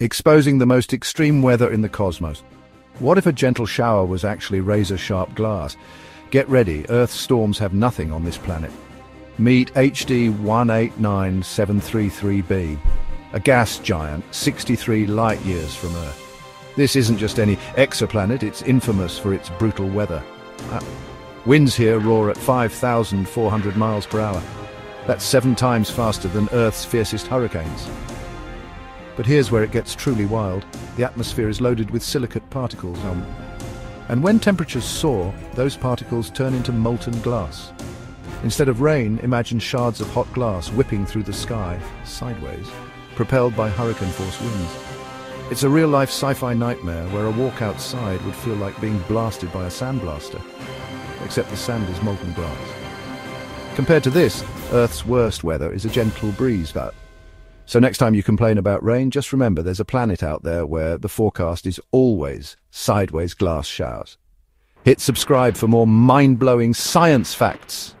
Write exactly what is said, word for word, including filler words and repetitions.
exposing the most extreme weather in the cosmos. What if a gentle shower was actually razor-sharp glass? Get ready, Earth's storms have nothing on this planet. Meet H D one eight nine seven three three b, a gas giant sixty-three light-years from Earth. This isn't just any exoplanet, it's infamous for its brutal weather. Uh, winds here roar at five thousand four hundred miles per hour. That's seven times faster than Earth's fiercest hurricanes. But here's where it gets truly wild. The atmosphere is loaded with silicate particles. Um, and when temperatures soar, those particles turn into molten glass. Instead of rain, imagine shards of hot glass whipping through the sky, sideways, propelled by hurricane-force winds. It's a real-life sci-fi nightmare where a walk outside would feel like being blasted by a sandblaster, except the sand is molten glass. Compared to this, Earth's worst weather is a gentle breeze. So next time you complain about rain, just remember there's a planet out there where the forecast is always sideways glass showers. Hit subscribe for more mind-blowing science facts.